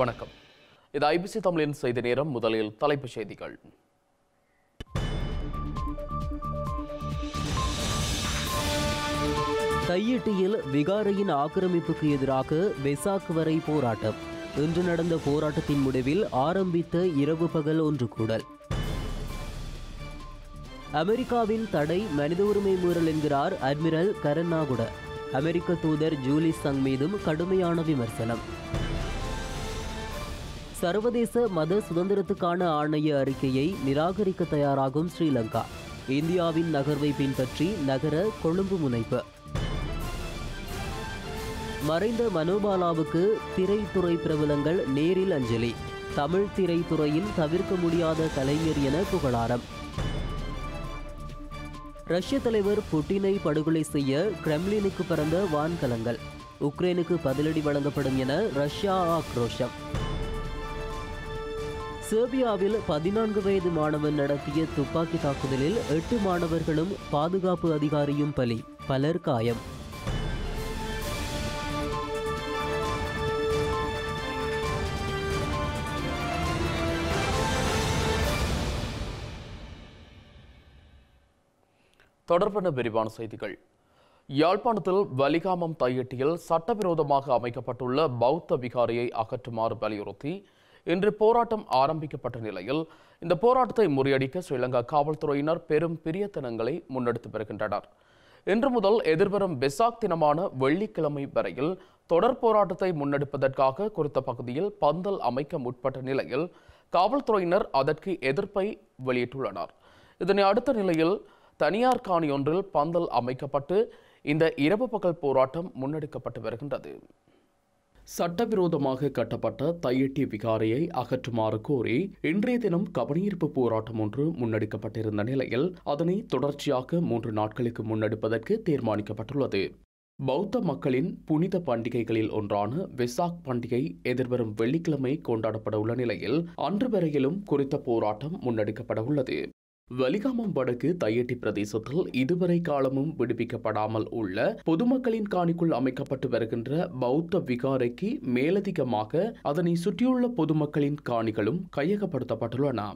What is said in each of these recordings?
வணக்கம். இது ஐபிசி தமிழின் செய்தி நேரம். முதலில் தலைப்புச் செய்திகள். தையிட்டியில் விகாரையின் ஆக்கிரமிப்புக்கு எதிராக வெசாக் வரை போராட்டம். இன்று நடந்த போராட்டத்தின் முடிவில் ஆரம்பித்த இரவு பகல் ஒன்று கூடல். அமெரிக்காவின் தடை மனித உரிமை மீறல் என்கிறார் அட்மிரல் கரண் நாகுட. அமெரிக்க தூதர் ஜூலி சங் மீதும் கடுமையான விமர்சனம். சர்வதேச மத சுதந்திரத்துக்கான ஆணைய அறிக்கையை நிராகரிக்க தயாராகும் ஸ்ரீலங்கா. இந்தியாவின் நகர்வை பின்பற்றி நகர கொழும்பு முனைப்பு. மறைந்த மனோபாலாவுக்கு திரைத்துறை பிரபலங்கள் நேரில் அஞ்சலி. தமிழ் திரைத்துறையின் தவிர்க்க முடியாத கலைஞர் என புகழாரம். ரஷ்ய தலைவர் புட்டினை படுகொலை செய்ய கிரெம்லினுக்கு பறந்த வான்கலங்கள். உக்ரைனுக்கு பதிலடி வழங்கப்படும் என ரஷ்யா ஆக்ரோஷம். சேர்பியாவில் 14 வயது மாணவன் நடத்திய துப்பாக்கி தாக்குதலில் 8 மாணவர்களும் பாதுகாப்பு அதிகாரியும் பலி, பலர் காயம். தொடர்பான விரிவான செய்திகள். யாழ்ப்பாணத்தில் வலிகாமம் தையட்டியில் சட்டவிரோதமாக அமைக்கப்பட்டுள்ள பௌத்த விகாரையை அகற்றுமாறு வலியுறுத்தி இன்று போராட்டம் ஆரம்பிக்கப்பட்ட நிலையில், இந்த போராட்டத்தை முறியடிக்க ஸ்ரீலங்கா காவல்துறையினர் பெரும் பிரியத்தனங்களை முன்னெடுத்து வருகின்றனர். இன்று முதல் எதிர்வரும் வெசாக் தினமான வெள்ளிக்கிழமை வரையில் தொடர் போராட்டத்தை முன்னெடுப்பதற்காக குறித்த பகுதியில் பந்தல் அமைக்க முற்பட்ட நிலையில் காவல்துறையினர் அதற்கு எதிர்ப்பை வெளியிட்டுள்ளனர். இதனை அடுத்த நிலையில் தனியார் காணி ஒன்றில் பந்தல் அமைக்கப்பட்டு இந்த இரவு பகல் போராட்டம் முன்னெடுக்கப்பட்டு வருகின்றது. சட்டவிரோதமாக கட்டப்பட்ட தையட்டி விகாரையை அகற்றுமாறு கோரி இன்றைய தினம் கவனஈர்ப்பு போராட்டம் ஒன்று முன்னெடுக்கப்பட்டிருந்த நிலையில், அதனை தொடர்ச்சியாக 3 நாட்களுக்கு முன்னெடுப்பதற்கு தீர்மானிக்கப்பட்டுள்ளது. பௌத்த மக்களின் புனித பண்டிகைகளில் ஒன்றான வெசாக் பண்டிகை எதிர்வரும் வெள்ளிக்கிழமை கொண்டாடப்பட உள்ள நிலையில், அன்று வரையிலும் குறித்த போராட்டம் முன்னெடுக்கப்பட உள்ளது. வலிகாமம் வடக்கு தையட்டி பிரதேசத்தில் இதுவரை காலமும் விடுவிக்கப்படாமல் உள்ள பொதுமக்களின் காணிக்குள் அமைக்கப்பட்டு வருகின்ற பௌத்த விகாரைக்கு மேலதிகமாக அதனை சுற்றியுள்ள பொதுமக்களின் காணிகளும் கையகப்படுத்தப்பட்டுள்ளன.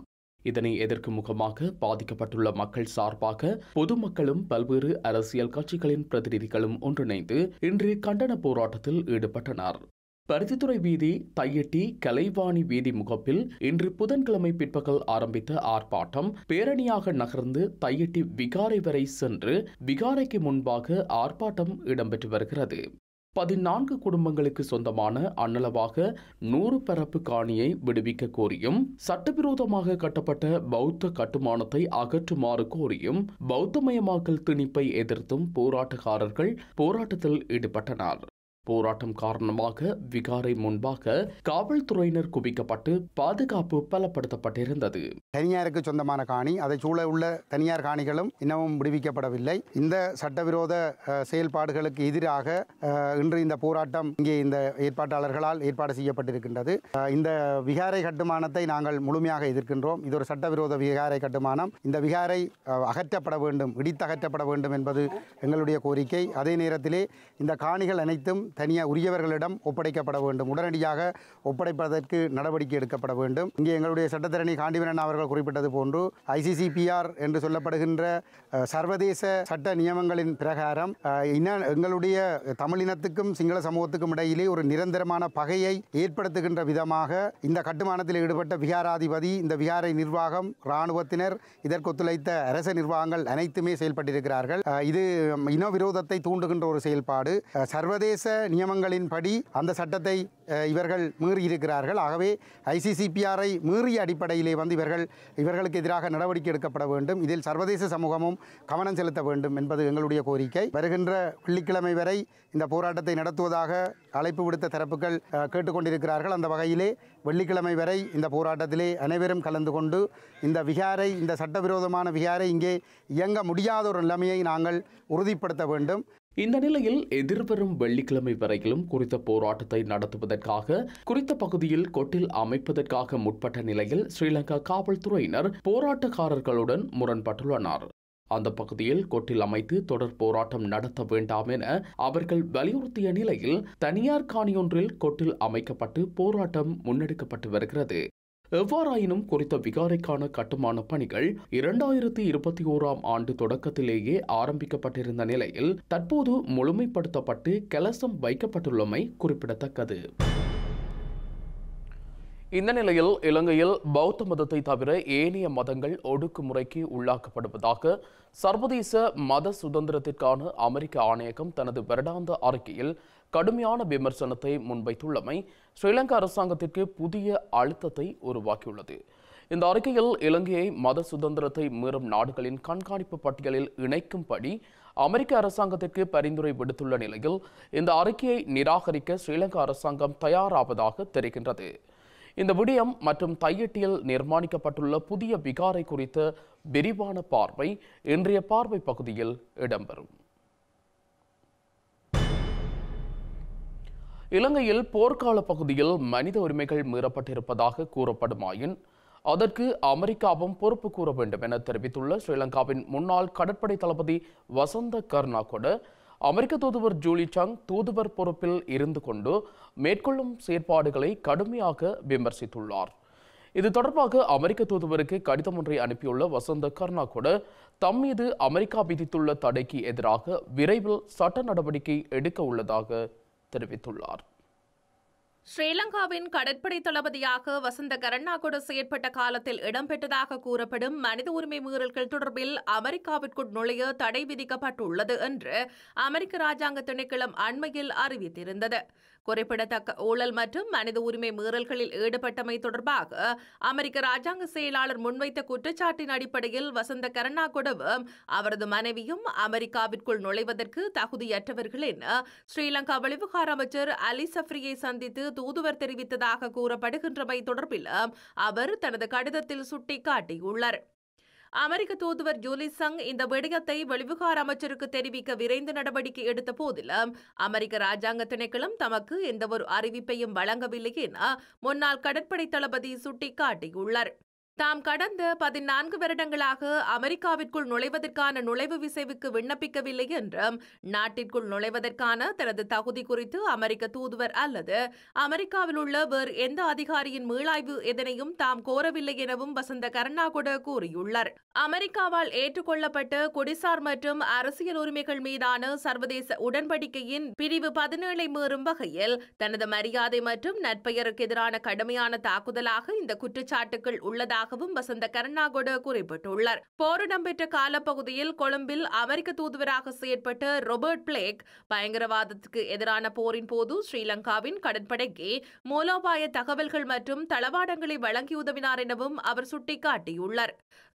இதனை எதிர்க்கும் முகமாக பாதிக்கப்பட்டுள்ள மக்கள் சார்பாக பொதுமக்களும் பல்வேறு அரசியல் கட்சிகளின் பிரதிநிதிகளும் ஒன்றிணைந்து இன்று கண்டன போராட்டத்தில் ஈடுபட்டனர். பருத்தித்துறை வீதி தையட்டி கலைவாணி வீதி முகப்பில் இன்று புதன்கிழமை பிற்பகல் ஆரம்பித்த ஆர்ப்பாட்டம் பேரணியாக நகர்ந்து தையட்டி விகாரை வரை சென்று விகாரைக்கு முன்பாக ஆர்ப்பாட்டம் இடம்பெற்று வருகிறது. 14 குடும்பங்களுக்கு சொந்தமான அன்னளவாக 100 பரப்பு காணியை விடுவிக்க கோரியும், சட்டவிரோதமாக கட்டப்பட்ட பௌத்த கட்டுமானத்தை அகற்றுமாறு கோரியும், பௌத்தமயமாக்கல் திணிப்பை எதிர்த்தும் போராட்டக்காரர்கள் போராட்டத்தில் ஈடுபட்டனர். போராட்டம் காரணமாக விகாரை முன்பாக காவல்துறையினர் குவிக்கப்பட்டு பாதுகாப்பு பலப்படுத்தப்பட்டிருந்தது. தனியாருக்கு சொந்தமான காணி, அதை சூழ உள்ள தனியார் காணிகளும் இன்னமும் விடுவிக்கப்படவில்லை. இந்த சட்டவிரோத செயல்பாடுகளுக்கு எதிராக இன்று இந்த போராட்டம் இங்கே இந்த ஏற்பாட்டாளர்களால் ஏற்பாடு செய்யப்பட்டிருக்கின்றது. இந்த விகாரை கட்டுமானத்தை நாங்கள் முழுமையாக எதிர்க்கின்றோம். இது ஒரு சட்டவிரோத விகாரை கட்டுமானம். இந்த விகாரை அகற்றப்பட வேண்டும், இடித்தகற்றப்பட வேண்டும் என்பது எங்களுடைய கோரிக்கை. அதே நேரத்திலே இந்த காணிகள் அனைத்தும் தனியார் உரியவர்களிடம் ஒப்படைக்கப்பட வேண்டும். உடனடியாக ஒப்படைப்பதற்கு நடவடிக்கை எடுக்கப்பட வேண்டும். இங்கே எங்களுடைய சட்டத்தரணி காண்டிவீரன் அவர்கள் குறிப்பிட்டது போன்று ஐசிசிபிஆர் என்று சொல்லப்படுகின்ற சர்வதேச சட்ட நியமங்களின் பிரகாரம் எங்களுடைய தமிழினத்துக்கும் சிங்கள சமூகத்துக்கும் இடையிலே ஒரு நிரந்தரமான பகையை ஏற்படுத்துகின்ற விதமாக இந்த கட்டுமானத்தில் ஈடுபட்ட விகாராதிபதி, இந்த விகாரை நிர்வாகம், இராணுவத்தினர், இதற்கு ஒத்துழைத்த அரச நிர்வாகங்கள் அனைத்துமே செயல்பட்டிருக்கிறார்கள். இது இன விரோதத்தை தூண்டுகின்ற ஒரு செயல்பாடு. சர்வதேச நியமங்களின்படி அந்த சட்டத்தை இவர்கள் மீறியிருக்கிறார்கள். ஆகவே ஐசிசிபிஆரை மீறிய அடிப்படையிலே வந்து இவர்களுக்கு எதிராக நடவடிக்கை எடுக்கப்பட வேண்டும். இதில் சர்வதேச சமூகமும் கவனம் செலுத்த வேண்டும் என்பது எங்களுடைய கோரிக்கை. வருகின்ற வெள்ளிக்கிழமை வரை இந்த போராட்டத்தை நடத்துவதாக அழைப்பு விடுத்த தரப்புகள் கேட்டுக்கொண்டிருக்கிறார்கள். அந்த வகையிலே வெள்ளிக்கிழமை வரை இந்த போராட்டத்திலே அனைவரும் கலந்து கொண்டு இந்த விகாரை, இந்த சட்டவிரோதமான விகாரை இங்கே இயங்க முடியாத ஒரு நிலைமையை நாங்கள் உறுதிப்படுத்த வேண்டும். இந்த நிலையில் எதிர்வரும் வெள்ளிக்கிழமை வரையிலும் குறித்த போராட்டத்தை நடத்துவதற்காக குறித்த பகுதியில் கொட்டில் அமைப்பதற்காக முற்பட்ட நிலையில் ஸ்ரீலங்கா காவல்துறையினர் போராட்டக்காரர்களுடன் முரண்பட்டுள்ளனர். அந்த பகுதியில் கொட்டில் அமைத்து தொடர் போராட்டம் நடத்த வேண்டாம் என அவர்கள் வலியுறுத்திய நிலையில் தனியார் காணியொன்றில் கொட்டில் அமைக்கப்பட்டு போராட்டம் முன்னெடுக்கப்பட்டு வருகிறது. எவ்வாறாயினும் குறித்த விகாரைக்கான கட்டுமான பணிகள் 2021 ஆண்டு தொடக்கத்திலேயே ஆரம்பிக்கப்பட்டிருந்த நிலையில் தற்போது முழுமைப்படுத்தப்பட்டு கலசம் வைக்கப்பட்டுள்ளமை குறிப்பிடத்தக்கது. இந்த நிலையில் இலங்கையில் பௌத்த மதத்தை தவிர ஏனைய மதங்கள் ஒடுக்குமுறைக்கு உள்ளாக்கப்படுவதாக சர்வதேச மத சுதந்திரத்திற்கான அமெரிக்க ஆணையகம் தனது வருடாந்த அறிக்கையில் கடுமையான விமர்சனத்தை முன்வைத்துள்ளமை ஸ்ரீலங்கா அரசாங்கத்திற்கு புதிய அழுத்தத்தை உருவாக்கியுள்ளது. இந்த அறிக்கையில் இலங்கையை மத சுதந்திரத்தை மீறும் நாடுகளின் கண்காணிப்பு பட்டியலில் இணைக்கும்படி அமெரிக்க அரசாங்கத்திற்கு பரிந்துரை விடுத்துள்ள நிலையில் இந்த அறிக்கையை நிராகரிக்க ஸ்ரீலங்கா அரசாங்கம் தயாராவதாக தெரிகின்றது. இந்த விடயம் மற்றும் தையட்டியில் நிர்மாணிக்கப்பட்டுள்ள புதிய விகாரை குறித்த விரிவான பார்வை இன்றைய பார்வை பகுதியில் இடம்பெறும். இலங்கையில் போர்க்கால பகுதியில் மனித உரிமைகள் மீறப்பட்டிருப்பதாக கூறப்படுமாயின் அதற்கு அமெரிக்காவும் பொறுப்பு கூற வேண்டும் என தெரிவித்துள்ள ஸ்ரீலங்காவின் முன்னாள் கடற்படை தளபதி வசந்த கர்ணாகொட அமெரிக்க தூதுவர் ஜூலி சங் தூதுவர் பொறுப்பில் இருந்து கொண்டு மேற்கொள்ளும் செயற்பாடுகளை கடுமையாக விமர்சித்துள்ளார். இது தொடர்பாக அமெரிக்க தூதுவருக்கு கடிதம் ஒன்றை அனுப்பியுள்ள வசந்த கர்ணாகொட தம் மீது அமெரிக்கா விதித்துள்ள தடைக்கு எதிராக விரைவில் சட்ட நடவடிக்கை எடுக்க உள்ளதாக தெரிவித்துள்ளார். ஸ்ரீலங்காவின் கடற்படை தளபதியாக வசந்த கர்ணாகொட செயற்பட்ட காலத்தில் இடம்பெற்றதாக கூறப்படும் மனித உரிமை மீறல்கள் தொடர்பில் அமெரிக்காவிற்குள் நுழைய தடை விதிக்கப்பட்டுள்ளது என்று அமெரிக்க இராஜாங்க திணைக்களம் அண்மையில் அறிவித்திருந்தது. குறிப்பிடத்தக்க ஊழல் மற்றும் மனித உரிமை மீறல்களில் ஈடுபட்டமை தொடர்பாக அமெரிக்க இராஜாங்க செயலாளர் முன்வைத்த குற்றச்சாட்டின் அடிப்படையில் வசந்த கர்ணாகொடவும் அவரது மனைவியும் அமெரிக்காவிற்குள் நுழைவதற்கு தகுதியற்றவர்கள் என ஸ்ரீலங்கா வெளிவிகார அமைச்சர் அலி சஃப்ரியை சந்தித்து தூதுவர் தெரிவித்ததாக கூறப்படுகின்றமை தொடர்பில் அவர் தனது கடிதத்தில் சுட்டிக்காட்டியுள்ளார். அமெரிக்க தூதுவர் ஜூலி சங் இந்த விடயத்தை வெளிவிகார அமைச்சருக்கு தெரிவிக்க விரைந்து நடவடிக்கை எடுத்த போதிலும் அமெரிக்க இராஜாங்க திணைக்களம் தமக்கு எந்தவொரு அறிவிப்பையும் வழங்கவில்லை என முன்னாள் கடற்படை தளபதி சுட்டிக்காட்டியுள்ளார். தாம் கடந்த 14 வருடங்களாக அமெரிக்காவிற்குள் நுழைவதற்கான நுழைவு விசைவுக்கு விண்ணப்பிக்கவில்லை என்றும் நாட்டிற்குள் நுழைவதற்கான தனது தகுதி குறித்து அமெரிக்க தூதுவர் அல்லது அமெரிக்காவில் உள்ள வேறு எந்த அதிகாரியின் மீளாய்வு எதனையும் தாம் கோரவில்லை எனவும் வசந்த கர்ணாகொட கூறியுள்ளார். அமெரிக்காவால் ஏற்றுக்கொள்ளப்பட்ட குடிசார் மற்றும் அரசியல் உரிமைகள் மீதான சர்வதேச உடன்படிக்கையின் பிரிவு 17 மீறும் வகையில் தனது மரியாதை மற்றும் நற்பெயருக்கு எதிரான கடுமையான தாக்குதலாக இந்த குற்றச்சாட்டுகள் உள்ளதாக வசந்த கர்ணாகொட குறிப்பிட்டுள்ளார். போர் இடம்பெற்ற காலப்பகுதியில் கொழும்பில் அமெரிக்க தூதுவராக செயற்பட்ட ரோபர்ட் பிளேக் பயங்கரவாதத்துக்கு எதிரான போரின் போது ஸ்ரீலங்காவின் கடற்படைக்கு மூலோபாய தகவல்கள் மற்றும் தளவாடங்களை வழங்கி உதவினார் எனவும் அவர் சுட்டிக்காட்டியுள்ளார்.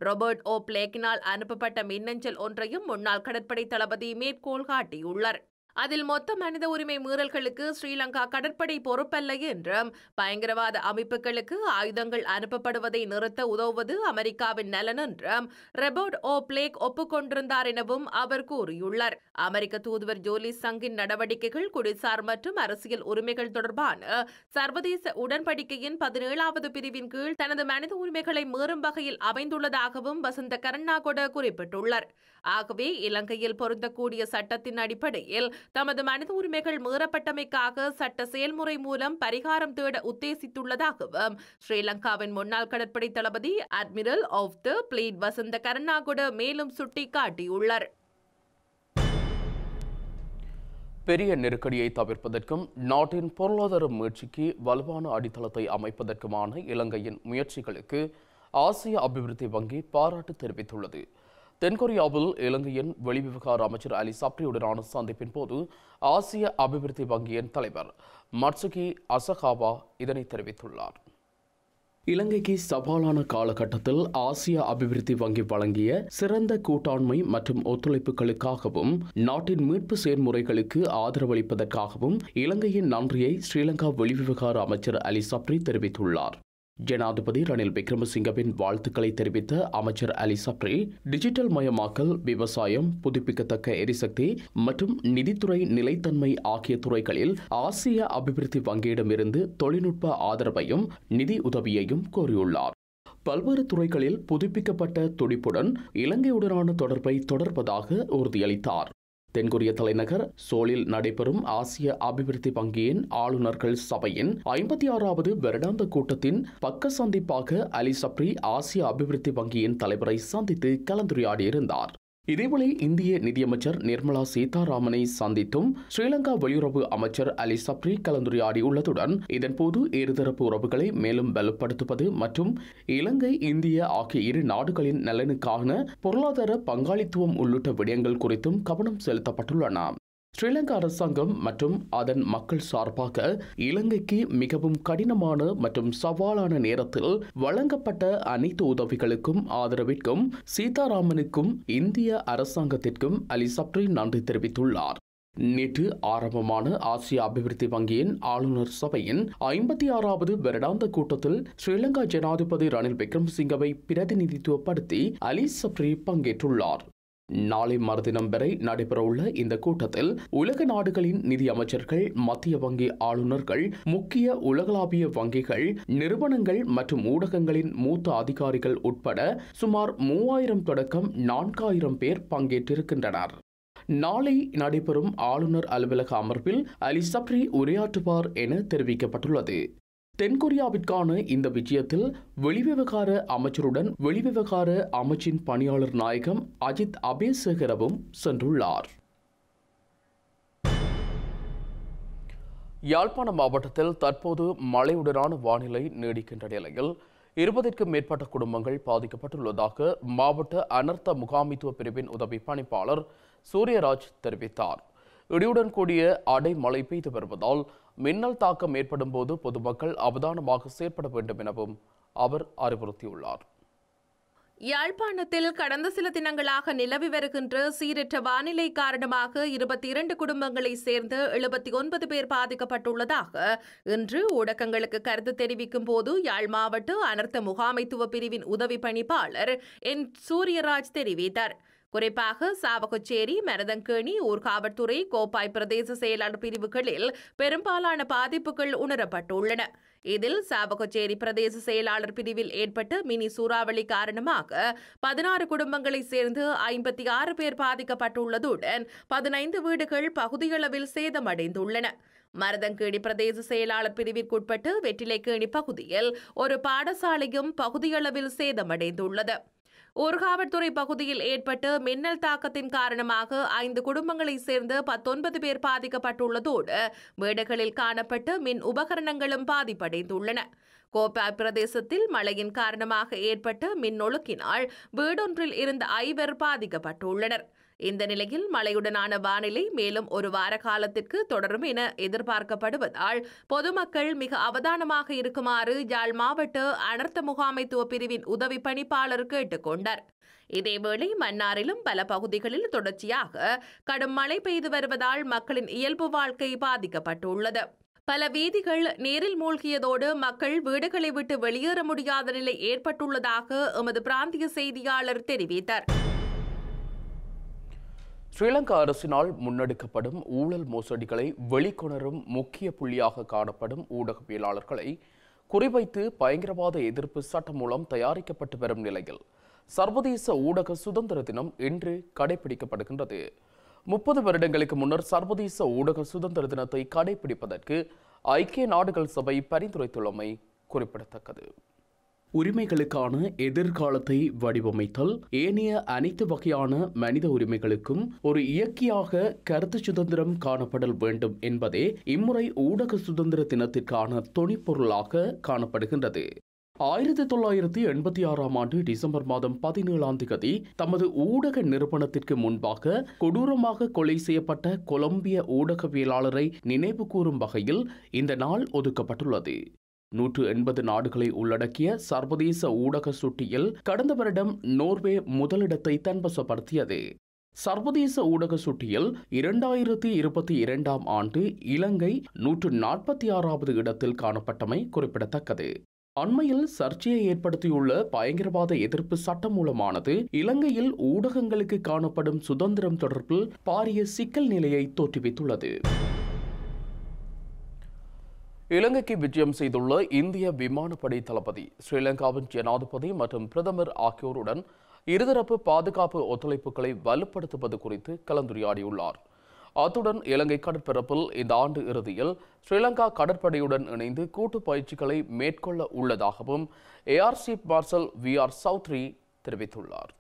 ரோபர்ட் ஓ பிளேக்கினால் அனுப்பப்பட்ட மின்னஞ்சல் ஒன்றையும் முன்னாள் கடற்படை தளபதி மேற்கோள் காட்டியுள்ளார். அதில் மொத்த மனித உரிமை மீறல்களுக்கு ஸ்ரீலங்கா கடற்படை பொறுப்பல்ல என்றும் பயங்கரவாத அமைப்புகளுக்கு ஆயுதங்கள் அனுப்பப்படுவதை நிறுத்த உதவுவது அமெரிக்காவின் நலன் என்றும் ரெபோர்ட் ஓ பிளேக் ஒப்புக்கொண்டிருந்தார் எனவும் அவர் கூறியுள்ளார். அமெரிக்க தூதுவர் ஜூலி சங்கின் நடவடிக்கைகள் குடிசார் மற்றும் அரசியல் உரிமைகள் தொடர்பான சர்வதேச உடன்படிக்கையின் 17வது பிரிவின் கீழ் தனது மனித உரிமைகளை மீறும் வகையில் அமைந்துள்ளதாகவும் வசந்த கர்ணாகொட குறிப்பிட்டுள்ளார். ஆகவே இலங்கையில் பொருந்தக்கூடிய சட்டத்தின் அடிப்படையில் தமது மனித உரிமைகள் மீறப்பட்டமைக்காக சட்ட செயல்முறை மூலம் பரிகாரம் தேட உத்தேசித்துள்ளதாகவும் ஸ்ரீலங்காவின் முன்னாள் கடற்படை தளபதி admiral of the fleet Wasantha Karannagoda மேலும் சுட்டிக்காட்டியுள்ளார். பெரிய நெருக்கடியை தவிர்ப்பதற்கும் நாட்டின் பொருளாதார முயற்சிக்கு வலுவான அடித்தளத்தை அமைப்பதற்குமான இலங்கையின் முயற்சிகளுக்கு ஆசிய அபிவிருத்தி வங்கி பாராட்டு தெரிவித்துள்ளது. தென்கொரியாவில் இலங்கையின் வெளிவிவகார அமைச்சர் அலி சப்ரியுடனான சந்திப்பின் போது ஆசிய அபிவிருத்தி வங்கியின் தலைவர் மட்சுகி அசகாவா இதனை தெரிவித்துள்ளார். இலங்கைக்கு சவாலான காலகட்டத்தில் ஆசிய அபிவிருத்தி வங்கி வழங்கிய சிறந்த கூட்டாண்மை மற்றும் ஒத்துழைப்புகளுக்காகவும் நாட்டின் மீட்பு செயல்முறைகளுக்கு ஆதரவளிப்பதற்காகவும் இலங்கையின் நன்றியை ஸ்ரீலங்கா வெளிவிவகார அமைச்சர் அலி சப்ரி தெரிவித்துள்ளார். ஜனாதிபதி ரணில் விக்ரமசிங்கவின் வாழ்த்துக்களை தெரிவித்த அமைச்சர் அலி சப்ரி டிஜிட்டல் மயமாக்கல், விவசாயம், புதுப்பிக்கத்தக்க எரிசக்தி மற்றும் நிதித்துறை நிலைத்தன்மை ஆகிய துறைகளில் ஆசிய அபிவிருத்தி வங்கியிடமிருந்து தொழில்நுட்ப ஆதரவையும் நிதி உதவியையும் கோரியுள்ளார். பல்வேறு துறைகளில் புதுப்பிக்கப்பட்ட துடிப்புடன் இலங்கையுடனான தொடர்பை தொடர்பதாக உறுதியளித்தார். தென்கொரிய தலைநகர் சோலில் நடைபெறும் ஆசிய அபிவிருத்தி வங்கியின் ஆளுநர்கள் சபையின் 56வது வருடாந்த கூட்டத்தின் பக்க சந்திப்பாக அலி சப்ரி ஆசிய அபிவிருத்தி வங்கியின் தலைவரை சந்தித்து கலந்துரையாடியிருந்தார். இதேவேளை இந்திய நிதியமைச்சர் நிர்மலா சீதாராமனை சந்தித்தும் ஸ்ரீலங்கா வெளியுறவு அமைச்சர் அலி சப்ரி கலந்துரையாடியுள்ளதுடன் இதன்போது இருதரப்பு உறவுகளை மேலும் வலுப்படுத்துவது மற்றும் இலங்கை இந்திய ஆகிய இரு நாடுகளின் நலனுக்கான பொருளாதார பங்காளித்துவம் உள்ளிட்ட விடயங்கள் குறித்தும் கவனம் செலுத்தப்பட்டுள்ளன. ஸ்ரீலங்கா அரசாங்கம் மற்றும் அதன் மக்கள் சார்பாக இலங்கைக்கு மிகவும் கடினமான மற்றும் சவாலான நேரத்தில் வழங்கப்பட்ட அனைத்து உதவிகளுக்கும் ஆதரவிற்கும் சீதாராமனுக்கும் இந்திய அரசாங்கத்திற்கும் அலி சப்ரி நன்றி தெரிவித்துள்ளார். நேற்று ஆரம்பமான ஆசிய அபிவிருத்தி வங்கியின் ஆளுநர் சபையின் 56வது வருடாந்த கூட்டத்தில் ஸ்ரீலங்கா ஜனாதிபதி ரணில் விக்ரமசிங்கவை பிரதிநிதித்துவப்படுத்தி அலி சப்ரி பங்கேற்றுள்ளார். நாளை மறுதினம் வரை நடைபெறவுள்ள இந்த கூட்டத்தில் உலக நாடுகளின் நிதியமைச்சர்கள், மத்திய வங்கி ஆளுநர்கள், முக்கிய உலகளாவிய வங்கிகள், நிறுவனங்கள் மற்றும் ஊடகங்களின் மூத்த அதிகாரிகள் உட்பட சுமார் 3000 தொடக்கம் 4000 பேர் பங்கேற்றிருக்கின்றனர். நாளை நடைபெறும் ஆளுநர் அலுவலக அமர்வில் அலி சப்ரி உரையாற்றுவார் என தெரிவிக்கப்பட்டுள்ளது. தென்கொரியாவிற்கான இந்த விஜயத்தில் வெளிவிவகார அமைச்சருடன் வெளிவிவகார அமைச்சின் பணியாளர் நாயகம் அஜித் அபேசகரவும் சென்றுள்ளார். யாழ்ப்பாண மாவட்டத்தில் தற்போது மழையுடனான வானிலை நீடிக்கின்ற நிலையில் 20க்கும் மேற்பட்ட குடும்பங்கள் பாதிக்கப்பட்டுள்ளதாக மாவட்ட அனர்த்த முகாமித்துவ பிரிவின் உதவி பணிப்பாளர் சூரியராஜ் தெரிவித்தார். இடியுடன் கூடிய அடை மழை பெய்து வருவதால் மின்னல் தாக்கம் ஏற்படும் போது பொதுமக்கள் அவதானமாக செயற்பட வேண்டும் எனவும் அவர் அறிவுறுத்தியுள்ளார். யாழ்ப்பாணத்தில் கடந்த சில தினங்களாக நிலவி வருகின்ற சீரற்ற வானிலை காரணமாக 22 குடும்பங்களை சேர்ந்த 79 பேர் பாதிக்கப்பட்டுள்ளதாக இன்று ஊடகங்களுக்கு கருத்து தெரிவிக்கும் போது யாழ் மாவட்ட அனர்த்த முகாமைத்துவ பிரிவின் உதவி பணிப்பாளர் என் சூரியராஜ் தெரிவித்தார். குறிப்பாக சாவகச்சேரி, மருதங்கேணி, ஊர்காவற்துறை, கோப்பாய் பிரதேச செயலாளர் பிரிவுகளில் பெரும்பாலான பாதிப்புகள் உணரப்பட்டுள்ளன. இதில் சாவகச்சேரி பிரதேச செயலாளர் பிரிவில் ஏற்பட்ட மினி சூறாவளி காரணமாக 16 குடும்பங்களை சேர்ந்து 56 பேர் பாதிக்கப்பட்டுள்ளதுடன் 15 வீடுகள் பகுதியளவில் சேதமடைந்துள்ளன. மருதங்கேணி பிரதேச செயலாளர் பிரிவிற்குட்பட்டு வெற்றிலைக்கேணி பகுதியில் ஒரு பாடசாலையும் பகுதியளவில் சேதமடைந்துள்ளது. ஊர்காவற்துறை பகுதியில் ஏற்பட்டு மின்னல் தாக்கத்தின் காரணமாக 5 குடும்பங்களை சேர்ந்து 19 பேர் பாதிக்கப்பட்டுள்ளதோடு வீடுகளில் காணப்பட்டு மின் உபகரணங்களும் பாதிப்படைந்துள்ளன. கோப்பாய் பிரதேசத்தில் மழையின் காரணமாக ஏற்பட்ட மின்னொழுக்கினால் வீடொன்றில் இருந்த 5 பாதிக்கப்பட்டுள்ளனர். இந்த நிலையில் மழையுடனான வானிலை மேலும் ஒரு வார காலத்திற்கு தொடரும் என எதிர்பார்க்கப்படுவதால் பொதுமக்கள் மிக அவதானமாக இருக்குமாறு யாழ் மாவட்ட அனர்த்த முகாமைத்துவ பிரிவின் உதவி பணிப்பாளர் கேட்டுக்கொண்டார். இதேவேளை மன்னாரிலும் பல பகுதிகளில் தொடர்ச்சியாக கடும் மழை பெய்து வருவதால் மக்களின் இயல்பு வாழ்க்கை பாதிக்கப்பட்டுள்ளது. பல வீதிகள் நீரில் மூழ்கியதோடு மக்கள் வீடுகளை விட்டு வெளியேற முடியாத நிலை ஏற்பட்டுள்ளதாக எமது பிராந்திய செய்தியாளர் தெரிவித்தார். ஸ்ரீலங்கா அரசினால் முன்னெடுக்கப்படும் ஊழல் மோசடிகளை வெளிக்கொணரும் முக்கிய புள்ளியாக காணப்படும் ஊடகவியலாளர்களை குறிவைத்து பயங்கரவாத எதிர்ப்பு சட்டம் மூலம் தயாரிக்கப்பட்டு வரும் நிலையில் சர்வதேச ஊடக சுதந்திர தினம் இன்று கடைபிடிக்கப்படுகின்றது. 30 வருடங்களுக்கு முன்னர் சர்வதேச ஊடக சுதந்திர தினத்தை கடைபிடிப்பதற்கு ஐக்கிய நாடுகள் சபை பரிந்துரைத்துள்ளமை குறிப்பிடத்தக்கது. உரிமைகளுக்கான எதிர்காலத்தை வடிவமைத்தல் ஏனைய அனைத்து வகையான மனித உரிமைகளுக்கும் ஒரு இயக்கியாக கருத்து சுதந்திரம் காணப்படல் வேண்டும் என்பதே இம்முறை ஊடக சுதந்திர தினத்திற்கான துணைப்பொருளாக காணப்படுகின்றது. 1986ஆம் ஆண்டு டிசம்பர் மாதம் 17ஆம் தேதி தமது ஊடக நிறுவனத்திற்கு முன்பாக கொடூரமாக கொலை செய்யப்பட்ட கொலம்பிய ஊடகவியலாளரை நினைவு கூறும் வகையில் இந்த நாள் ஒதுக்கப்பட்டுள்ளது. 180 நாடுகளை உள்ளடக்கிய சர்வதேச ஊடக சுட்டியில் கடந்த வருடம் நோர்வே முதலிடத்தை தன்வசப்படுத்தியது. சர்வதேச ஊடக சுட்டியில் 2022ஆம் ஆண்டு இலங்கை 146வது இடத்தில் காணப்பட்டமை குறிப்பிடத்தக்கது. அண்மையில் சர்ச்சையை ஏற்படுத்தியுள்ள பயங்கரவாத எதிர்ப்பு சட்டம் மூலமானது இலங்கையில் ஊடகங்களுக்கு காணப்படும் சுதந்திரம் தொடர்பில் பாரிய சிக்கல் நிலையை தோற்றுவித்துள்ளது. இலங்கைக்கு விஜயம் செய்துள்ள இந்திய விமானப்படை தளபதி ஸ்ரீலங்காவின் ஜனாதிபதி மற்றும் பிரதமர் ஆகியோருடன் இருதரப்பு பாதுகாப்பு ஒத்துழைப்புகளை வலுப்படுத்துவது குறித்து கலந்துரையாடியுள்ளார். அத்துடன் இலங்கை கடற்பரப்பில் இந்த ஆண்டு இறுதியில் ஸ்ரீலங்கா கடற்படையுடன் இணைந்து கூட்டு பயிற்சிகளை மேற்கொள்ள உள்ளதாகவும் ஏஆர்சி பார்சல் VR சௌத்ரி தெரிவித்துள்ளார்.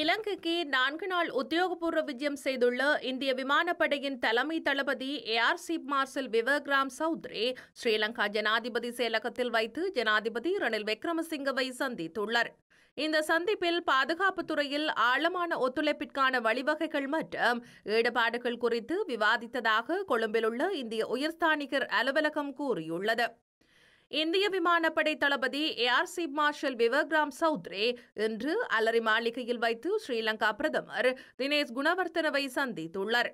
இலங்கைக்கு 4 நாள் உத்தியோகபூர்வ விஜயம் செய்துள்ள இந்திய விமானப்படையின் தலைமை தளபதி ARC மார்ஷல் விவக்ராம் சௌத்ரி ஸ்ரீலங்கா ஜனாதிபதி செயலகத்தில் வைத்து ஜனாதிபதி ரணில் விக்ரமசிங்கவை சந்தித்துள்ளார். இந்த சந்திப்பில் பாதுகாப்பு துறையில் ஆழமான ஒத்துழைப்பிற்கான வழிவகைகள் மற்றும் ஈடுபாடுகள் குறித்து விவாதித்ததாக கொழும்பிலுள்ள இந்திய உயர்ஸ்தானிகர் அலுவலகம் கூறியுள்ளது. இந்திய விமானப்படை தளபதி ARC மார்ஷல் விவக்ராம் சௌத்ரி இன்று அலரி மாளிகையில் வைத்து ஸ்ரீலங்கா பிரதமர் தினேஷ் குணவர்த்தனவை சந்தித்துள்ளார்.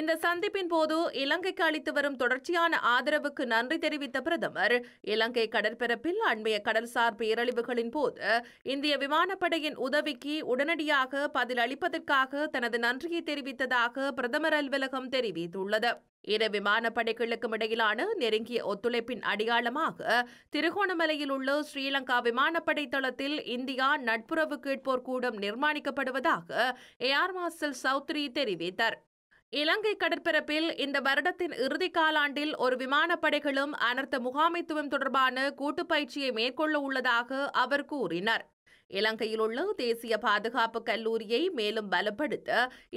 இந்த சந்திப்பின் போது இலங்கைக்கு அளித்து வரும் தொடர்ச்சியான ஆதரவுக்கு நன்றி தெரிவித்த பிரதமர், இலங்கை கடற்பரப்பில் அண்மைய கடல்சார் பேரழிவுகளின் போது இந்திய விமானப்படையின் உதவிக்கு உடனடியாக பதிலளிப்பதற்காக தனது நன்றியை தெரிவித்ததாக பிரதமர் அலுவலகம் தெரிவித்துள்ளது. இரு விமானப்படைகளுக்கும் இடையிலான நெருங்கிய ஒத்துழைப்பின் அடையாளமாக திருகோணமலையில் உள்ள ஸ்ரீலங்கா விமானப்படை தளத்தில் இந்தியா நட்புறவு கேட்போர் கூடம் நிர்மாணிக்கப்படுவதாக AR மார்ஷல் சௌத்ரி தெரிவித்தார். இலங்கை கடற்பரப்பில் இந்த வருடத்தின் இறுதி காலாண்டில் ஒரு விமானப்படைகளும் அனர்த்த முகாமைத்துவம் தொடர்பான கூட்டு பயிற்சியை மேற்கொள்ள உள்ளதாக அவர் கூறினார். இலங்கையில் உள்ள தேசிய பாதுகாப்பு கல்லூரியை மேலும் பலப்படுத்த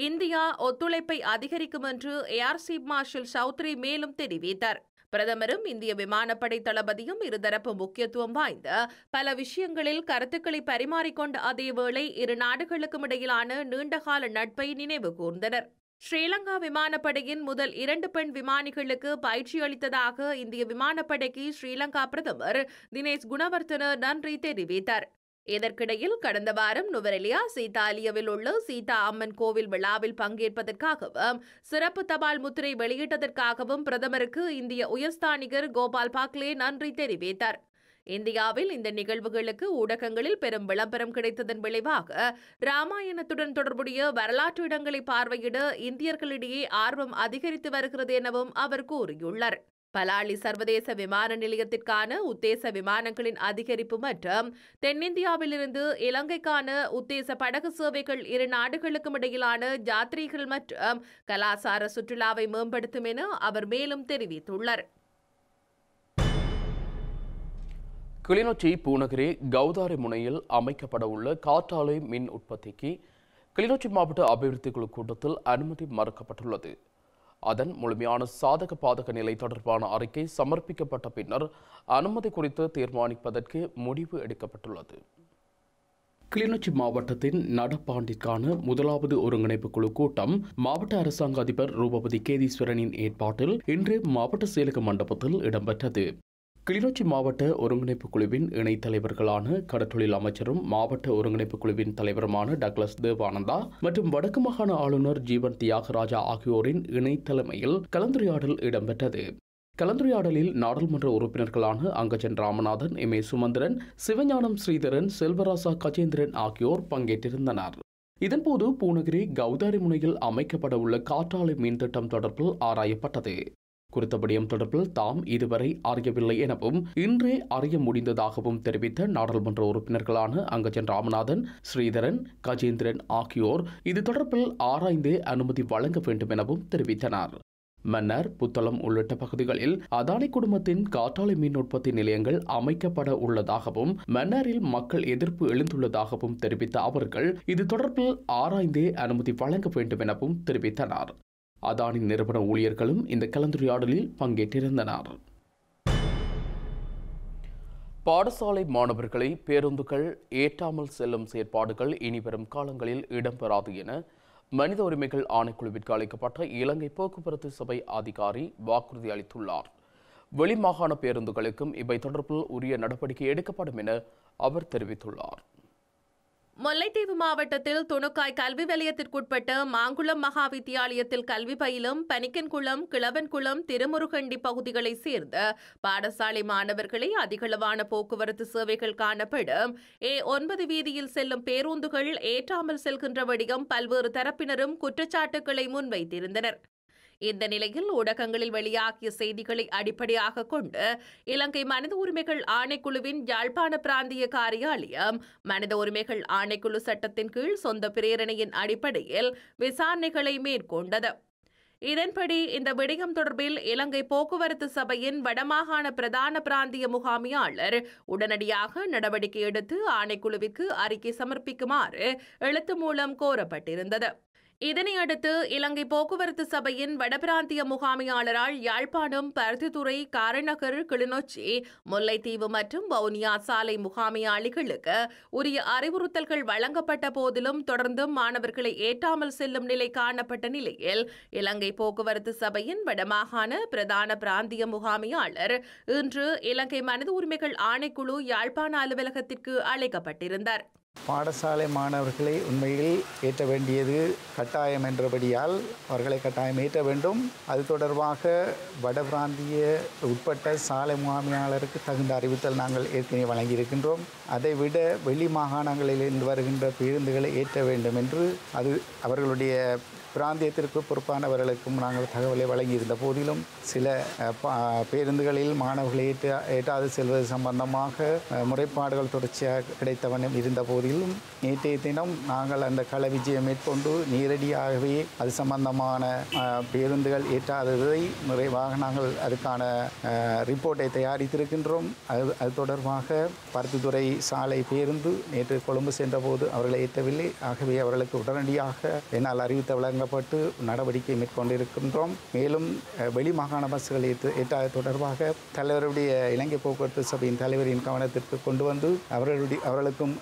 இந்தியா ஒத்துழைப்பை அதிகரிக்கும் என்று ARC மார்ஷல் சௌத்ரி மேலும் தெரிவித்தார். பிரதமரும் இந்திய விமானப்படை தளபதியும் இருதரப்பு முக்கியத்துவம் வாய்ந்த பல விஷயங்களில் கருத்துக்களை பரிமாறிக்கொண்ட அதேவேளை இரு நாடுகளுக்கும் இடையிலான நீண்டகால நட்பை நினைவு கூர்ந்தனர். ஸ்ரீலங்கா விமானப்படையின் முதல் 2 பெண் விமானிகளுக்கு பயிற்சி அளித்ததாக இந்திய விமானப்படைக்கு ஸ்ரீலங்கா பிரதமர் தினேஷ் குணவர்த்தன நன்றி தெரிவித்தார். இதற்கிடையில் கடந்த வாரம் நுவரெலியா சீதாலியாவில் உள்ள சீதா அம்மன் கோவில் விழாவில் பங்கேற்பதற்காகவும் சிறப்பு தபால் முத்திரை வெளியிட்டதற்காகவும் பிரதமருக்கு இந்திய உயர்ஸ்தானிகர் கோபால் பாக்லே நன்றி தெரிவித்தார். இந்தியாவில் இந்த நிகழ்வுகளுக்கு ஊடகங்களில் பெரும் விளம்பரம் கிடைத்ததன் விளைவாக ராமாயணத்துடன் தொடர்புடைய வரலாற்று இடங்களை பார்வையிட இந்தியர்களிடையே ஆர்வம் அதிகரித்து வருகிறது எனவும் அவர் கூறியுள்ளார். பலாலி சர்வதேச விமான நிலையத்திற்கான உத்தேச விமானங்களின் அதிகரிப்பு மற்றும் தென்னிந்தியாவிலிருந்து இலங்கைக்கான உத்தேச படகு சேவைகள் இரு நாடுகளுக்கும் இடையிலான யாத்திரைகள் மற்றும் கலாசார சுற்றுலாவை மேம்படுத்தும் என அவர் மேலும் தெரிவித்துள்ளார். கிளிநொச்சி பூநகரி கௌதாரி முனையில் அமைக்கப்பட உள்ள காற்றாலை மின் உற்பத்திக்கு கிளிநொச்சி மாவட்ட அபிவிருத்தி குழு கூட்டத்தில் அனுமதி மறுக்கப்பட்டுள்ளது. அதன் முழுமையான சாதக பாதக நிலை தொடர்பான அறிக்கை சமர்ப்பிக்கப்பட்ட பின்னர் அனுமதி குறித்து தீர்மானிப்பதற்கு முடிவு எடுக்கப்பட்டுள்ளது. கிளிநொச்சி மாவட்டத்தின் நடப்பாண்டிற்கான முதலாவது ஒருங்கிணைப்பு குழு கூட்டம் மாவட்ட அரசாங்க அதிபர் ரூபவதி கேதீஸ்வரனின் ஏற்பாட்டில் இன்று மாவட்ட செயலக மண்டபத்தில் இடம்பெற்றது. கிளிநொச்சி மாவட்ட ஒருங்கிணைப்பு குழுவின் இணைத் தலைவர்களான கடற்றொழில் அமைச்சரும் மாவட்ட ஒருங்கிணைப்பு குழுவின் தலைவருமான டக்ளஸ் தேவானந்தா மற்றும் வடக்கு மாகாண ஆளுநர் ஜீவன் தியாகராஜா ஆகியோரின் இணைத் தலைமையில் கலந்துரையாடல் இடம்பெற்றது. கலந்துரையாடலில் நாடாளுமன்ற உறுப்பினர்களான அங்கஜன் ராமநாதன், MA சுமந்திரன், சிவஞானம் ஸ்ரீதரன், செல்வராசா கஜேந்திரன் ஆகியோர் பங்கேற்றிருந்தனர். இதன்போது பூநகரி கௌதாரி முனையில் அமைக்கப்பட உள்ள காற்றாலை மின் திட்டம் தொடர்பில் ஆராயப்பட்டது. குறித்தபடியும் தொடர்பில் தாம் இதுவரை அறியவில்லை எனவும் இன்றே அறிய முடிந்ததாகவும் தெரிவித்த நாடாளுமன்ற உறுப்பினர்களான அங்கஜன் ராமநாதன், ஸ்ரீதரன், கஜேந்திரன் ஆகியோர் இது தொடர்பில் ஆராய்ந்து அனுமதி வழங்க வேண்டும் எனவும் தெரிவித்தனர். மன்னர், புத்தளம் உள்ளிட்ட பகுதிகளில் அதானி குடும்பத்தின் காற்றாலை மின் உற்பத்தி நிலையங்கள் அமைக்கப்பட உள்ளதாகவும் மன்னாரில் மக்கள் எதிர்ப்பு எழுந்துள்ளதாகவும் தெரிவித்த அவர்கள் இது தொடர்பில் ஆராய்ந்து அனுமதி வழங்க வேண்டும் எனவும் தெரிவித்தனர். அதானி நிறுவன ஊழியர்களும் இந்த கலந்துரையாடலில் பங்கேற்றிருந்தனர். பாடசாலை மாணவர்களை பேருந்துகள் ஏற்றாமல் செல்லும் செயற்பாடுகள் இனிவரும் காலங்களில் இடம்பெறாது என மனித உரிமைகள் ஆணைக்குழுவிற்கு அளிக்கப்பட்ட இலங்கை போக்குவரத்து சபை அதிகாரி வாக்குறுதி அளித்துள்ளார். வெளிமாகாண பேருந்துகளுக்கும் இவை தொடர்பில் உரிய நடவடிக்கை எடுக்கப்படும் என அவர் தெரிவித்துள்ளார். முல்லைத்தீவு மாவட்டத்தில் துணுக்காய் கல்வி வலயத்திற்குட்பட்ட மாங்குளம் மகாவித்தியாலயத்தில் கல்வி பயிலும் பனிக்கன்குளம், கிழவன்குளம், திருமுருகண்டி பகுதிகளை சேர்ந்த பாடசாலை மாணவர்களை அதிகளவான போக்குவரத்து சேவைகள் காணப்படும் A9 வீதியில் செல்லும் பேருந்துகள் ஏற்றாமல் செல்கின்ற வடிவம் பல்வேறு தரப்பினரும் குற்றச்சாட்டுக்களை முன்வைத்திருந்தனர். இந்த நிலையில் ஊடகங்களில் வெளியாகிய செய்திகளை அடிப்படையாக கொண்டு இலங்கை மனித உரிமைகள் ஆணைக்குழுவின் யாழ்ப்பாண பிராந்திய காரியாலயம் மனித உரிமைகள் ஆணைக்குழு சட்டத்தின் கீழ் சொந்த பிரேரணையின் அடிப்படையில் விசாரணைகளை மேற்கொண்டது. இதன்படி இந்த விடயம் தொடர்பில் இலங்கை போக்குவரத்து சபையின் வடமாகாண பிரதான பிராந்திய முகாமையாளர் உடனடியாக நடவடிக்கை எடுத்து ஆணைக்குழுவிற்கு அறிக்கை சமர்ப்பிக்குமாறு எழுத்து மூலம் கோரப்பட்டிருந்தது. இதனையடுத்து இலங்கை போக்குவரத்து சபையின் வடபிராந்திய முகாமையாளரால் யாழ்ப்பாணம், பருத்தித்துறை, காரநகர், கிளிநொச்சி, முல்லைத்தீவு மற்றும் வவுனியா சாலை முகாமையாளிகளுக்கு உரிய அறிவுறுத்தல்கள் வழங்கப்பட்ட போதிலும் தொடர்ந்தும் மாணவர்களை ஏற்றாமல் செல்லும் நிலை காணப்பட்ட நிலையில் இலங்கை போக்குவரத்து சபையின் வடமாகாண பிரதான பிராந்திய முகாமையாளர் இன்று இலங்கை மனித உரிமைகள் ஆணைக்குழு யாழ்ப்பாண அலுவலகத்திற்கு அழைக்கப்பட்டிருந்தார். பாடசாலை மாணவர்களை உண்மையில் ஏற்ற வேண்டியது கட்டாயம் என்றபடியால் அவர்களை கட்டாயம் ஏற்ற வேண்டும். அது தொடர்பாக வடபிராந்திய உட்பட்ட சாலை முகாமையாளருக்கு தகுந்த அறிவுறுத்தல் நாங்கள் ஏற்கனவே வழங்கியிருக்கின்றோம். அதைவிட வெளி மாகாணங்களிலிருந்து வருகின்ற பேருந்துகளை ஏற்ற வேண்டும் என்று அது அவர்களுடைய பிராந்தியத்திற்கு பொறுப்பானவர்களுக்கும் நாங்கள் தகவலை வழங்கியிருந்த போதிலும் சில பேருந்துகளில் மாணவர்களை ஏற்றாது செல்வது சம்பந்தமாக முறைப்பாடுகள் தொடர்ச்சியாக கிடைத்தவண்ணம் இருந்த போதிலும் நேற்றைய தினம் நாங்கள் அந்த கள விஜயம் மேற்கொண்டு நேரடியாகவே அது சம்பந்தமான பேருந்துகள் ஏற்றாததை நிறைவாக நாங்கள் அதுக்கான ரிப்போர்ட்டை தயாரித்திருக்கின்றோம். அது தொடர்பாக பருத்தித்துறை சாலை பேருந்து நேற்று கொழும்பு சென்றபோது அவர்களை ஏற்றவில்லை. ஆகவே அவர்களுக்கு உடனடியாக என்னால் அறிவித்த வழங்க பட்டு நடவடிக்கை மேற்கொண்டிருக்கின்றோம். மேலும் வெளி மாகாண பஸ்களை ஏற்றாது தொடர்பாக தலைவருடைய இலங்கை போக்குவரத்து சபையின் தலைவரின் கவனத்திற்கு கொண்டு வந்து அவர்களுக்கும்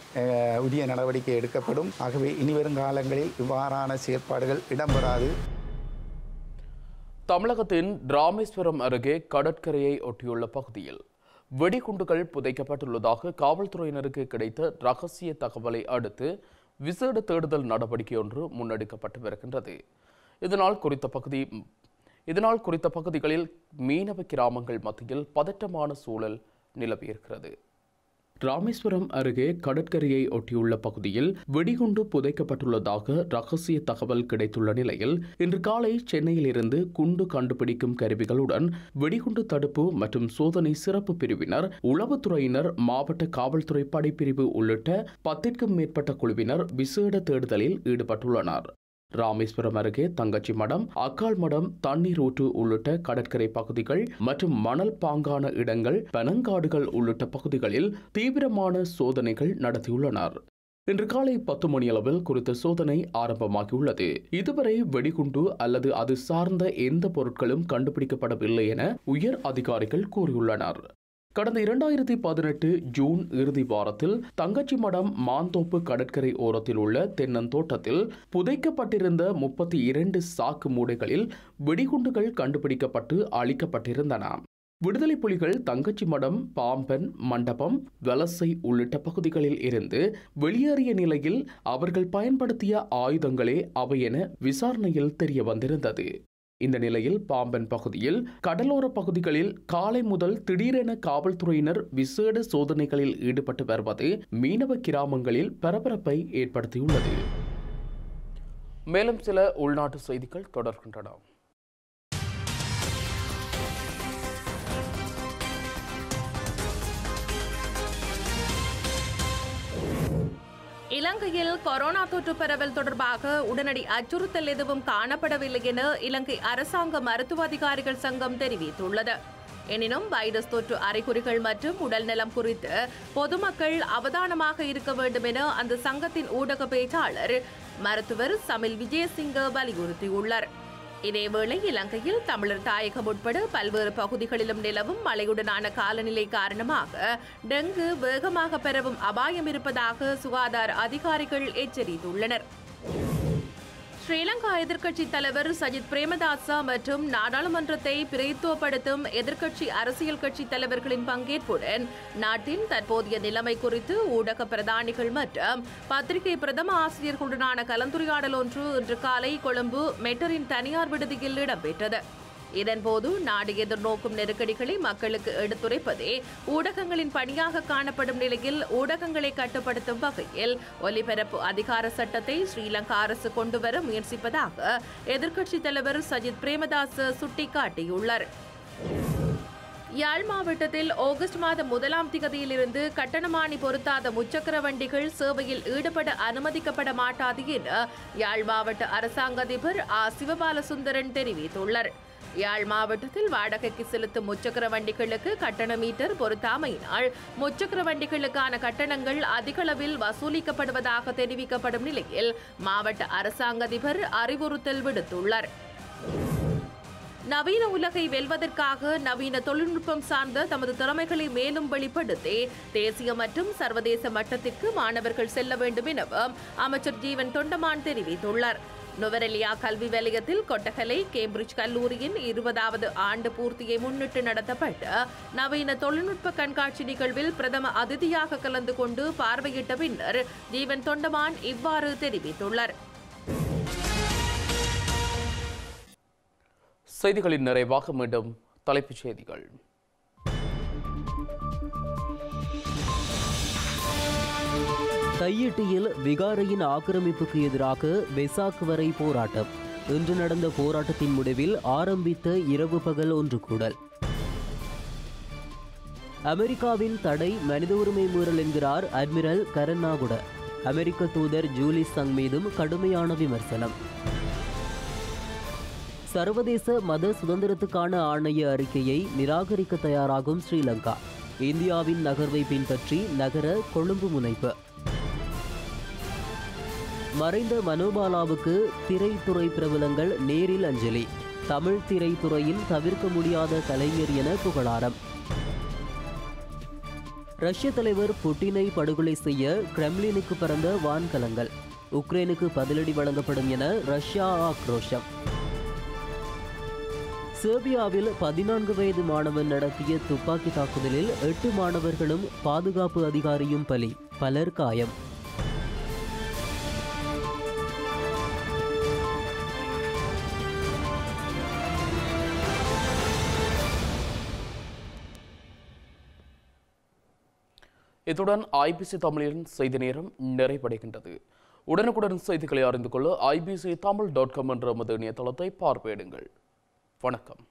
உரிய நடவடிக்கை எடுக்கப்படும். ஆகவே இனிவரும் காலங்களில் இவ்வாறான செயற்பாடுகள் இடம்பெறாது. தமிழகத்தின் ராமேஸ்வரம் அருகே கடற்கரையை ஒட்டியுள்ள பகுதியில் வெடிகுண்டுகள் புதைக்கப்பட்டுள்ளதாக காவல்துறையினருக்கு கிடைத்த ரகசிய தகவலை அடுத்து விசேட தேடுதல் நடவடிக்கை ஒன்று முன்னெடுக்கப்பட்டு வருகின்றது. இதனால் குறித்த பகுதிகளில் மீனவ கிராமங்கள் மத்தியில் பதற்றமான சூழல் நிலவியிருக்கிறது. ராமேஸ்வரம் அருகே கடற்கரையை ஒட்டியுள்ள பகுதியில் வெடிகுண்டு புதைக்கப்பட்டுள்ளதாக ரகசிய தகவல் கிடைத்துள்ள நிலையில் இன்று காலை சென்னையிலிருந்து குண்டு கண்டுபிடிக்கும் கருவிகளுடன் வெடிகுண்டு தடுப்பு மற்றும் சோதனை சிறப்பு பிரிவினர், உளவுத்துறையினர், மாவட்ட காவல்துறை படைப்பிரிவு உள்ளிட்ட 10க்கும் மேற்பட்ட குழுவினர் விசேட தேடுதலில் ஈடுபட்டுள்ளனர். ராமேஸ்வரம் அருகே தங்கச்சி மடம், அக்கால் மடம், தண்ணீர் ஊற்று உள்ளிட்ட கடற்கரை பகுதிகள் மற்றும் மணல் பாங்கான இடங்கள், பனங்காடுகள் உள்ளிட்ட பகுதிகளில் தீவிரமான சோதனைகள் நடத்தியுள்ளனர். இன்று காலை 10 மணியளவில் குறித்த சோதனை ஆரம்பமாகியுள்ளது. இதுவரை வெடிகுண்டு அல்லது அது சார்ந்த எந்த பொருட்களும் கண்டுபிடிக்கப்படவில்லை என உயர் அதிகாரிகள் கூறியுள்ளனர். கடந்த 2018 ஜூன் இறுதி வாரத்தில் தங்கச்சி மடம் மாந்தோப்பு கடற்கரை ஓரத்தில் உள்ள தென்னந்தோட்டத்தில் புதைக்கப்பட்டிருந்த 32 சாக்கு மூடைகளில் வெடிகுண்டுகள் கண்டுபிடிக்கப்பட்டு அழிக்கப்பட்டிருந்தன. விடுதலை புலிகள் தங்கச்சி மடம், பாம்பன், மண்டபம், வலசை உள்ளிட்ட பகுதிகளில் இருந்து வெளியேறிய நிலையில் அவர்கள் பயன்படுத்திய ஆயுதங்களே அவை என விசாரணையில் தெரிய வந்திருந்தது. இந்த நிலையில் பாம்பன் பகுதியில் கடலோர பகுதிகளில் காலை முதல் திடீரென காவல்துறையினர் விசேட சோதனைகளில் ஈடுபட்டு வருவது மீனவ கிராமங்களில் பரபரப்பை ஏற்படுத்தியுள்ளது. மேலும் சில உள்நாட்டு செய்திகள் தொடர்கின்றன. இலங்கையில் கொரோனா தொற்று பரவல் தொடர்பாக உடனடி அச்சுறுத்தல் எதுவும் காணப்படவில்லை என இலங்கை அரசாங்க மருத்துவ அதிகாரிகள் சங்கம் தெரிவித்துள்ளது. எனினும் வைரஸ் தொற்று அறிகுறிகள் மற்றும் உடல்நலம் குறித்து பொதுமக்கள் அவதானமாக இருக்க வேண்டும் என அந்த சங்கத்தின் ஊடக பேச்சாளர் மருத்துவர் சமில் விஜயசிங்க வலியுறுத்தியுள்ளார். இதேவேளை இலங்கையில் தமிழர் தாயகம் உட்பட பல்வேறு பகுதிகளிலும் நிலவும் மழையுடனான காலநிலை காரணமாக டெங்கு வேகமாக பரவும் அபாயம் இருப்பதாக சுகாதார அதிகாரிகள் எச்சரித்துள்ளனர். ஸ்ரீலங்கா எதிர்க்கட்சித் தலைவர் சஜித் பிரேமதாசா மற்றும் நாடாளுமன்றத்தை பிரதித்துவப்படுத்தும் எதிர்க்கட்சி அரசியல் கட்சித் தலைவர்களின் பங்கேற்புடன் நாட்டின் தற்போதைய நிலைமை குறித்து ஊடக பிரதானிகள் மற்றும் பத்திரிகை பிரதம ஆசிரியர்களுடனான கலந்துரையாடல் ஒன்று இன்று காலை கொழும்பு மெட்டரின் தனியார் விடுதியில் இடம்பெற்றது. இதன் போது நாடு எதிர்நோக்கும் நெருக்கடிகளை மக்களுக்கு எடுத்துரைப்பதே ஊடகங்களின் பணியாக காணப்படும் நிலையில் ஊடகங்களை கட்டுப்படுத்தும் வகையில் ஒலிபரப்பு அதிகார சட்டத்தை ஸ்ரீலங்கா அரசு கொண்டுவர முயற்சிப்பதாக எதிர்க்கட்சித் தலைவர் சஜித் பிரேமதாச சுட்டிக்காட்டியுள்ளார். யாழ் மாவட்டத்தில் ஆகஸ்ட் மாதம் 1ஆம் திகதியிலிருந்து கட்டணமானி பொருத்தாத முச்சக்கர வண்டிகள் சேவையில் ஈடுபட அனுமதிக்கப்பட மாட்டாது என யாழ் மாவட்ட அரசாங்க அதிபர் ஆ. சிவபாலசுந்தரன் தெரிவித்துள்ளார். யாழ் மாவட்டத்தில் வாடகைக்கு செலுத்தும் முச்சக்கர வண்டிகளுக்கு கட்டண மீட்டர் பொருத்தாமையினால் முச்சக்கர வண்டிகளுக்கான கட்டணங்கள் அதிகளவில் வசூலிக்கப்படுவதாக தெரிவிக்கப்படும் நிலையில் மாவட்ட அரசாங்க அதிபர் அறிவுறுத்தல் விடுத்துள்ளார். நவீன உலகை வெல்வதற்காக நவீன தொழில்நுட்பம் சார்ந்த தமது திறமைகளை மேலும் வெளிப்படுத்தி தேசிய மற்றும் சர்வதேச மட்டத்திற்கு மாணவர்கள் செல்ல வேண்டும் எனவும் அமைச்சர் ஜீவன் தொண்டமான் தெரிவித்துள்ளார். நுவரெலியா கல்வி வலயத்தில் கொட்டகலை கேம்பிரிட்ஜ் கல்லூரியின் 20வது ஆண்டு பூர்த்தியை முன்னிட்டு நடத்தப்பட்ட நவீன தொழில்நுட்ப கண்காட்சி நிகழ்வில் பிரதம அதிதியாக கலந்து கொண்டு பார்வையிட்ட பின்னர் ஜீவன் தொண்டமான் இவ்வாறு தெரிவித்துள்ளார். செய்திகளின் நிறைவாக மீண்டும் தலைப்புச் செய்திகள். கையெட்டியில் விகாரையின் ஆக்கிரமிப்புக்கு எதிராக வெசாக் வரை போராட்டம். இன்று நடந்த போராட்டத்தின் முடிவில் ஆரம்பித்த இரவு பகல் ஒன்று கூடல். அமெரிக்காவின் தடை மனித உரிமை மீறல் என்கிறார் அட்மிரல் கரன்னாகுட. அமெரிக்க தூதர் ஜூலி சங் மீதும் கடுமையான விமர்சனம். சர்வதேச மத சுதந்திரத்துக்கான ஆணைய அறிக்கையை நிராகரிக்க தயாராகும் ஸ்ரீலங்கா. இந்தியாவின் நகர்வை பின்பற்றி நகர கொழும்பு முனைப்பு. மறைந்த மனோபாலாவுக்கு திரைத்துறை பிரபலங்கள் நேரில் அஞ்சலி. தமிழ் திரைத்துறையில் தவிர்க்க முடியாத கலைஞர் என புகழாரம். ரஷ்ய தலைவர் புட்டினை படுகொலை செய்ய கிரெம்லினுக்கு பறந்த வான்கலங்கள். உக்ரைனுக்கு பதிலடி வழங்கப்படும் என ரஷ்யா ஆக்ரோஷம். செர்பியாவில் 14 வயது மாணவன் நடத்திய துப்பாக்கி தாக்குதலில் 8 மாணவர்களும் பாதுகாப்பு அதிகாரியும் பலி, பலர் காயம். இத்துடன் ஐபிசி தமிழின் செய்தி நேரம் நிறைவடைகின்றது. உடனுக்குடன் செய்திகளை அறிந்து கொள்ள ibc tamil.com என்ற இணையதளத்தை பார்வையிடுங்கள். வணக்கம்.